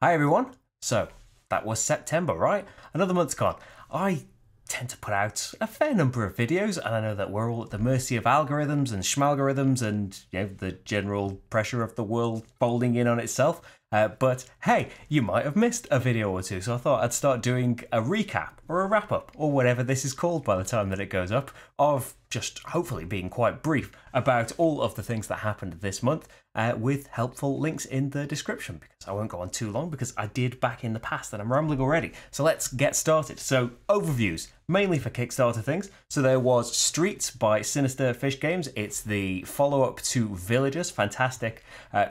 Hi everyone. So that was September, right? Another month's gone. I tend to put out a fair number of videos, and I know that we're all at the mercy of algorithms and schmalgorithms and, you know, the general pressure of the world folding in on itself. But hey, you might have missed a video or two, so I thought I'd start doing a recap or a wrap-up or whatever this is called by the time that it goes up, of just hopefully being quite brief about all of the things that happened this month, with helpful links in the description, because I won't go on too long, because I did back in the past and I'm rambling already. So let's get started. So overviews, mainly for Kickstarter things. So there was Streets by Sinister Fish Games. It's the follow-up to Villagers, fantastic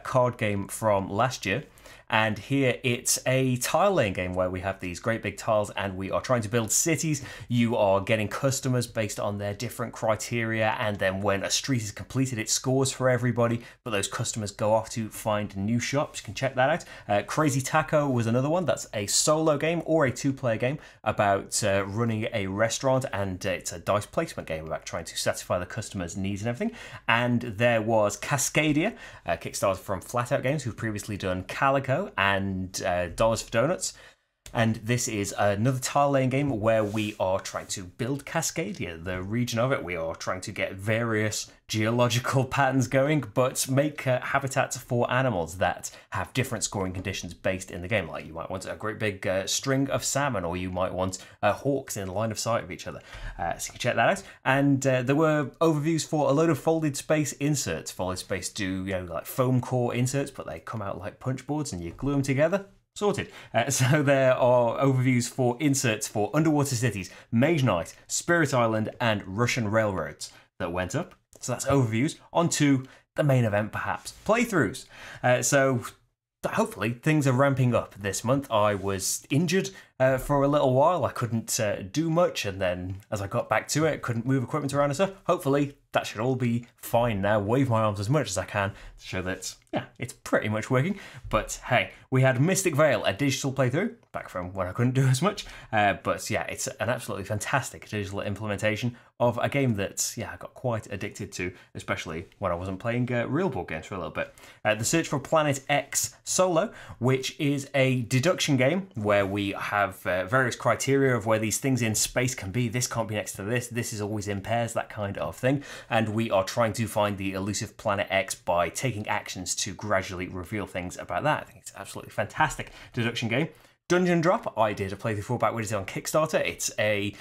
card game from last year. And here it's a tile laying game where we have these great big tiles and we are trying to build cities. You are getting customers based on their different criteria, and then when a street is completed it scores for everybody, but those customers go off to find new shops. You can check that out. Crazy Taco was another one. That's a solo game or a two-player game about running a restaurant, and it's a dice placement game about trying to satisfy the customer's needs and everything. And there was Cascadia, a Kickstarter from FlatOut Games, who've previously done Calico and Dollars for Donuts. And this is another tile laying game where we are trying to build Cascadia, the region of it. We are trying to get various geological patterns going, but make habitats for animals that have different scoring conditions based in the game. Like you might want a great big string of salmon, or you might want hawks in line of sight of each other. So you can check that out. And there were overviews for a load of Folded Space inserts. Folded Space do, you know, like foam core inserts, but they come out like punch boards and you glue them together. Sorted. So there are overviews for inserts for Underwater Cities, Mage Knight, Spirit Island, and Russian Railroads that went up. So that's overviews. On to the main event, perhaps. Playthroughs. So hopefully things are ramping up this month. I was injured for a little while. I couldn't do much, and then as I got back to it, couldn't move equipment around and stuff. Hopefully that should all be fine now. Wave my arms as much as I can to show that, yeah, it's pretty much working. But hey, we had Mystic Vale, a digital playthrough, back from when I couldn't do as much. But yeah, it's an absolutely fantastic digital implementation of a game that, yeah, I got quite addicted to, especially when I wasn't playing real board games for a little bit. The Search for Planet X Solo, which is a deduction game where we have various criteria of where these things in space can be. This can't be next to this, this is always in pairs, that kind of thing. And we are trying to find the elusive Planet X by taking actions to gradually reveal things about that. I think it's absolutely fantastic deduction game. Dungeon Drop, I did a playthrough for back when it was on Kickstarter. It's a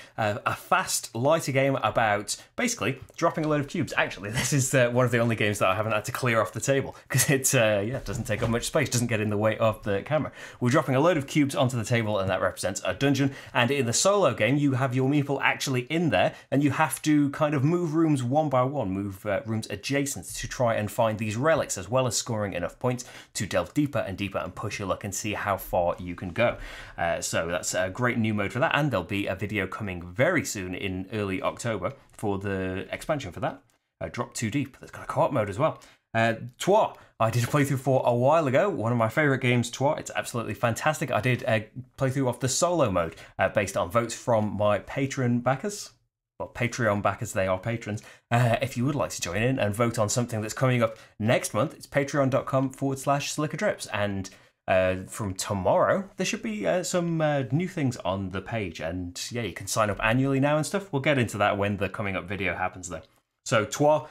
fast, lighter game about basically dropping a load of cubes. Actually, this is one of the only games that I haven't had to clear off the table, because it yeah, doesn't take up much space, doesn't get in the way of the camera. We're dropping a load of cubes onto the table, and that represents a dungeon. And in the solo game, you have your meeple actually in there, and you have to kind of move rooms one by one, move rooms adjacent to try and find these relics, as well as scoring enough points to delve deeper and deeper and push your luck and see how far you can go. So that's a great new mode for that, and there'll be a video coming very soon in early October for the expansion for that. Drop Too Deep, that's got a co-op mode as well. Twa, I did a playthrough for a while ago, one of my favourite games, Twa. It's absolutely fantastic. I did a playthrough of the solo mode based on votes from my Patreon backers. Well, Patreon backers, they are patrons. If you would like to join in and vote on something that's coming up next month, it's patreon.com/slickerdrips. And from tomorrow, there should be some new things on the page, and yeah, you can sign up annually now and stuff. We'll get into that when the coming up video happens though. So Twa,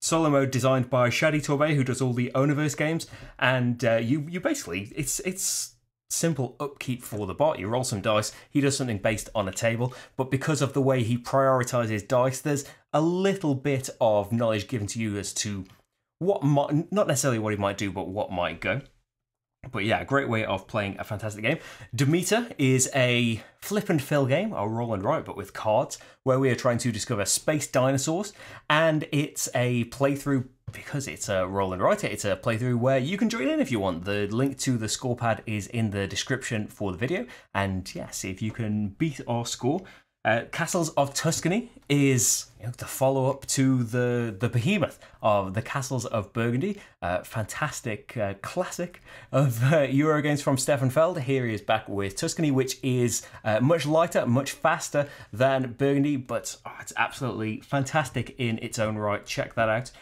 solo mode designed by Shadi Torbay, who does all the Oniverse games, and you basically, it's simple upkeep for the bot. You roll some dice, he does something based on a table, but because of the way he prioritizes dice, there's a little bit of knowledge given to you as to what might, not necessarily what he might do, but what might go. But yeah, a great way of playing a fantastic game. Demeter is a flip and fill game, or roll and write, but with cards, where we are trying to discover space dinosaurs. And it's a playthrough, because it's a roll and write, it's a playthrough where you can join in if you want. The link to the score pad is in the description for the video. And yeah, see if you can beat our score. Castles of Tuscany is, you know, the follow-up to the behemoth of the Castles of Burgundy. Fantastic classic of Euro games from Stefan Feld. Here he is back with Tuscany, which is much lighter, much faster than Burgundy, but oh, it's absolutely fantastic in its own right. Check that out.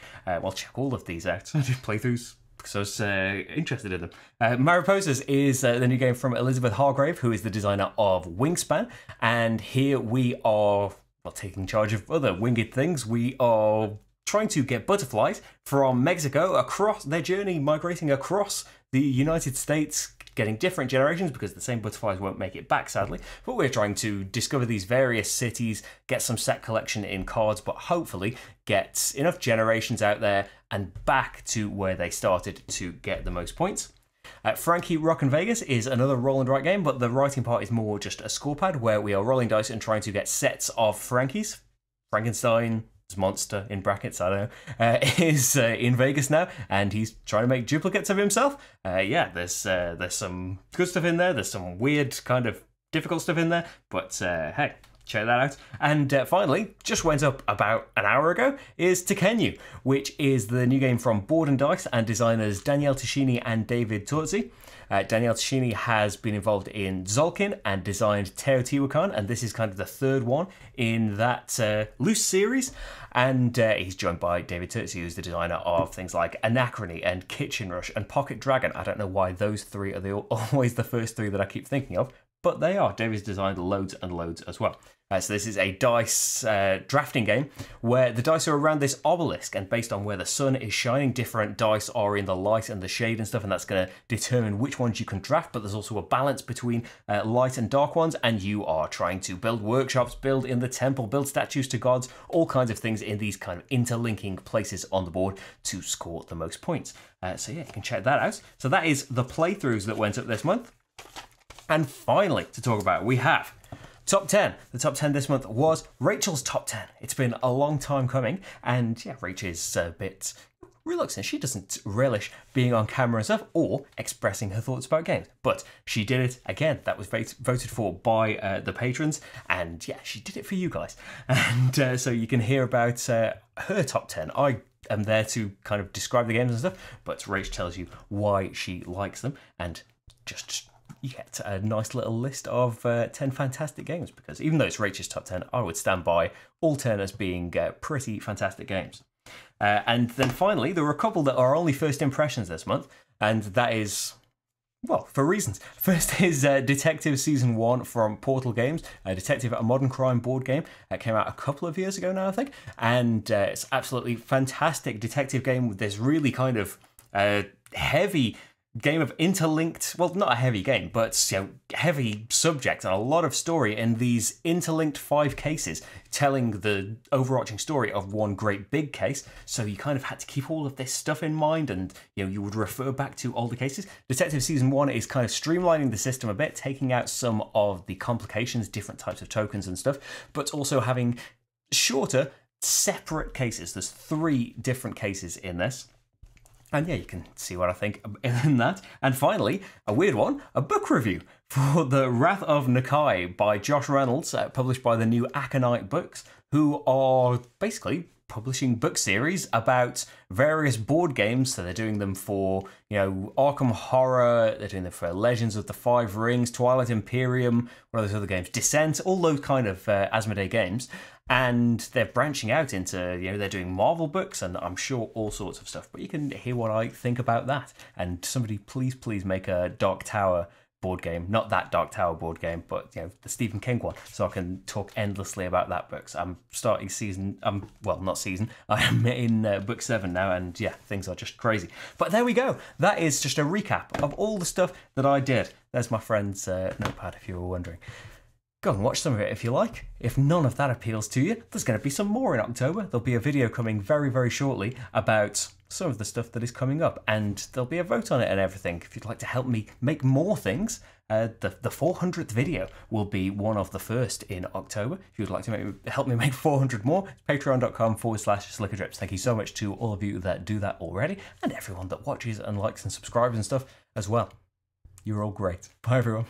Well, check all of these out. Playthroughs. because I was interested in them. Mariposas is the new game from Elizabeth Hargrave, who is the designer of Wingspan. And here we are not taking charge of other winged things. We are trying to get butterflies from Mexico across their journey, migrating across the United States, getting different generations because the same butterflies won't make it back, sadly. But we're trying to discover these various cities, get some set collection in cards, but hopefully get enough generations out there and back to where they started to get the most points. Franky: Rock'n Vegas is another roll and write game, but the writing part is more just a scorepad where we are rolling dice and trying to get sets of Frankies. Frankenstein, monster in brackets, I don't know, is in Vegas now, and he's trying to make duplicates of himself. Yeah, there's some good stuff in there, there's some weird kind of difficult stuff in there, but hey, check that out. And finally, just went up about an hour ago, is Tekenyu, which is the new game from Board & Dice and designers Daniel Tashini and David Turzi. Daniel Tashini has been involved in Zolkin and designed Teotihuacan, and this is kind of the third one in that loose series. And he's joined by David Turzi, who's the designer of things like Anachrony and Kitchen Rush and Pocket Dragon. I don't know why those three are always the first three that I keep thinking of, but they are. David's designed loads and loads as well. So this is a dice drafting game where the dice are around this obelisk, and based on where the sun is shining, different dice are in the light and the shade and stuff, and that's going to determine which ones you can draft. But there's also a balance between light and dark ones, and you are trying to build workshops, build in the temple, build statues to gods, all kinds of things in these kind of interlinking places on the board to score the most points. So yeah, you can check that out. So that is the playthroughs that went up this month. And finally, to talk about, we have Top 10. The Top 10 this month was Rachel's Top 10. It's been a long time coming, and yeah, Rach is a bit reluctant. She doesn't relish being on camera and stuff or expressing her thoughts about games, but she did it again. That was voted for by the patrons, and yeah, she did it for you guys. And so you can hear about her Top 10. I'm there to kind of describe the games and stuff, but Rach tells you why she likes them, and just you get a nice little list of 10 fantastic games, because even though it's Rachel's Top 10, I would stand by all 10 as being pretty fantastic games. And then finally, there were a couple that are only first impressions this month, and that is, well, for reasons. First is Detective Season 1 from Portal Games. Detective, a modern crime board game. It came out a couple of years ago now, I think, and it's absolutely fantastic detective game with this really kind of heavy game of interlinked, well, not a heavy game, but you know, heavy subject and a lot of story in these interlinked 5 cases, telling the overarching story of one great big case. So you kind of had to keep all of this stuff in mind, and you know, you would refer back to older cases. Detective Season 1 is kind of streamlining the system a bit, taking out some of the complications, different types of tokens and stuff, but also having shorter, separate cases. There's 3 different cases in this. And yeah, you can see what I think in that. And finally, a weird one, a book review for The Wrath of Nakai by Josh Reynolds, published by the New Aconite Books, who are basically publishing book series about various board games. So they're doing them for, you know, Arkham Horror, they're doing them for Legends of the Five Rings, Twilight Imperium, one of those other games, Descent, all those kind of Asmodee games. And they're branching out into, you know, they're doing Marvel books and I'm sure all sorts of stuff. But you can hear what I think about that. And somebody please, please make a Dark Tower board game. Not that Dark Tower board game, but you know, the Stephen King one, so I can talk endlessly about that book. So I'm starting I'm in book 7 now, and yeah, things are just crazy. But there we go. That is just a recap of all the stuff that I did. There's my friend's notepad if you were wondering. Go and watch some of it if you like. If none of that appeals to you, there's going to be some more in October. There'll be a video coming very, very shortly about some of the stuff that is coming up, and there'll be a vote on it and everything. If you'd like to help me make more things, the 400th video will be one of the first in October. If you'd like to help me make 400 more, it's patreon.com/slickerdrips. Thank you so much to all of you that do that already, and everyone that watches and likes and subscribes and stuff as well. You're all great. Bye, everyone.